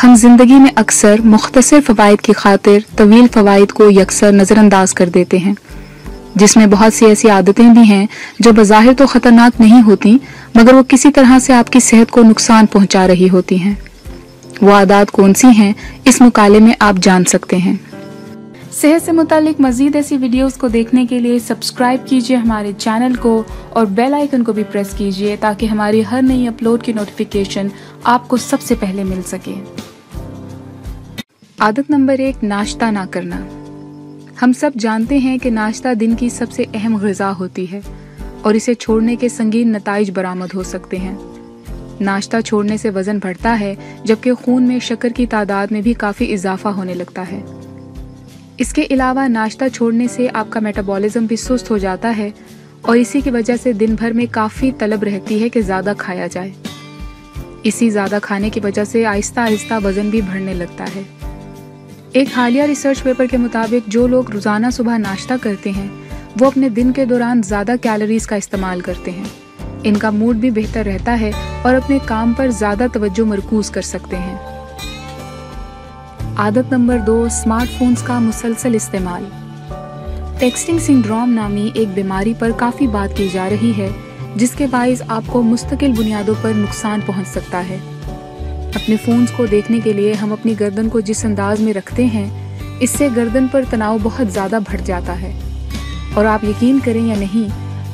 हम जिंदगी में अक्सर मुख्तसर फ़वाइद की खातिर तवील फ़वाइद को यकसर नज़रअंदाज कर देते हैं, जिसमें बहुत सी ऐसी आदतें भी हैं जो बज़ाहिर तो ख़तरनाक नहीं होती मगर वो किसी तरह से आपकी सेहत को नुकसान पहुंचा रही होती हैं। वो आदत कौन सी हैं, इस मुकाले में आप जान सकते हैं। सेहत से मुतालिक मज़ीद ऐसी वीडियोज़ को देखने के लिए सब्सक्राइब कीजिए हमारे चैनल को और बेल आइकन को भी प्रेस कीजिए ताकि हमारी हर नई अपलोड की नोटिफिकेशन आपको सबसे पहले मिल सके। आदत नंबर 1, नाश्ता ना करना। हम सब जानते हैं कि नाश्ता दिन की सबसे अहम ग़िज़ा होती है और इसे छोड़ने के संगीन नताइज बरामद हो सकते हैं। नाश्ता छोड़ने से वज़न बढ़ता है जबकि खून में शक्कर की तादाद में भी काफ़ी इजाफा होने लगता है। इसके अलावा नाश्ता छोड़ने से आपका मेटाबॉलिज्म भी सुस्त हो जाता है और इसी की वजह से दिन भर में काफ़ी तलब रहती है कि ज़्यादा खाया जाए। इसी ज़्यादा खाने की वजह से आहिस्ता आहिस्ता वज़न भी बढ़ने लगता है। एक हालिया रिसर्च पेपर के मुताबिक जो लोग रोज़ाना सुबह नाश्ता करते हैं वो अपने दिन के दौरान ज़्यादा कैलोरीज़ का इस्तेमाल करते हैं। इनका मूड भी बेहतर रहता है और अपने काम पर ज़्यादा तवज्जो मरकूज़ कर सकते हैं। आदत नंबर 2, स्मार्टफोन्स का मुसलसल इस्तेमाल। टेक्सटिंग सिंड्रोम नामी एक बीमारी पर काफ़ी बात की जा रही है जिसके बायस आपको मुस्तकिल बुनियादों पर नुकसान पहुंच सकता है। अपने फ़ोन्स को देखने के लिए हम अपनी गर्दन को जिस अंदाज में रखते हैं, इससे गर्दन पर तनाव बहुत ज़्यादा बढ़ जाता है और आप यकीन करें या नहीं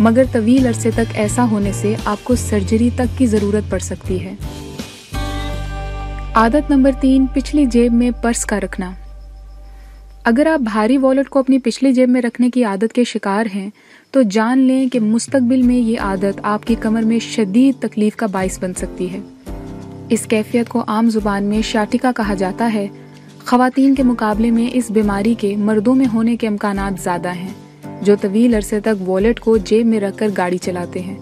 मगर तवील अरसे तक ऐसा होने से आपको सर्जरी तक की ज़रूरत पड़ सकती है। आदत नंबर 3, पिछली जेब में पर्स का रखना। अगर आप भारी वॉलेट को अपनी पिछली जेब में रखने की आदत के शिकार हैं तो जान लें कि मुस्तकबिल में ये आदत आपकी कमर में शदीद तकलीफ का बायस बन सकती है। इस कैफियत को आम जुबान में शाटिका कहा जाता है। ख़वातीन के मुकाबले में इस बीमारी के मर्दों में होने के इम्कानात ज़्यादा हैं जो तवील अरसे तक वॉलेट को जेब में रख कर गाड़ी चलाते हैं।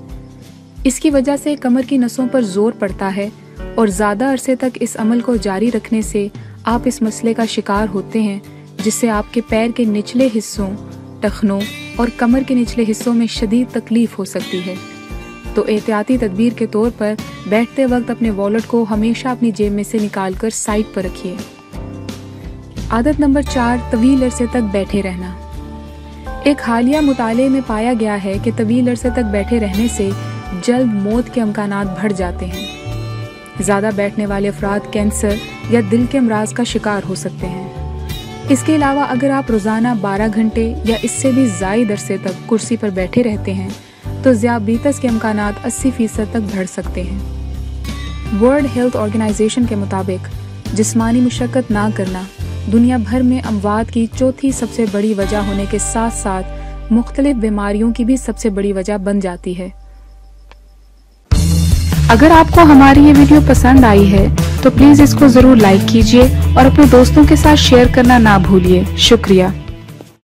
इसकी वजह से कमर की नसों पर जोर पड़ता है और ज़्यादा अरसे तक इस अमल को जारी रखने से आप इस मसले का शिकार होते हैं जिससे आपके पैर के निचले हिस्सों, टखनों और कमर के निचले हिस्सों में शदीद तकलीफ हो सकती है। तो एहतियाती तदबीर के तौर पर बैठते वक्त अपने वॉलेट को हमेशा अपनी जेब में से निकाल कर साइड पर रखिए। आदत नंबर 4, तवील अरसे तक बैठे रहना। एक हालिया मुताले में पाया गया है कि तवील अरसे तक बैठे रहने से जल्द मौत के इम्कानात बढ़ जाते हैं। ज़्यादा बैठने वाले अफराद कैंसर या दिल के अमराज का शिकार हो सकते हैं। इसके अलावा अगर आप रोज़ाना 12 घंटे या इससे भी ज़ायद अरसे तक कुर्सी पर बैठे रहते हैं तो ज़ियाबीतस के इम्कानात 80% तक बढ़ सकते हैं। वर्ल्ड हेल्थ ऑर्गेनाइजेशन के मुताबिक जिस्मानी मशक्क़त ना करना दुनिया भर में अमवात की चौथी सबसे बड़ी वजह होने के साथ साथ मुख्तलिफ बीमारियों की भी सबसे बड़ी वजह बन जाती है। अगर आपको हमारी ये वीडियो पसंद आई है तो प्लीज़ इसको ज़रूर लाइक कीजिए और अपने दोस्तों के साथ शेयर करना ना भूलिए। शुक्रिया।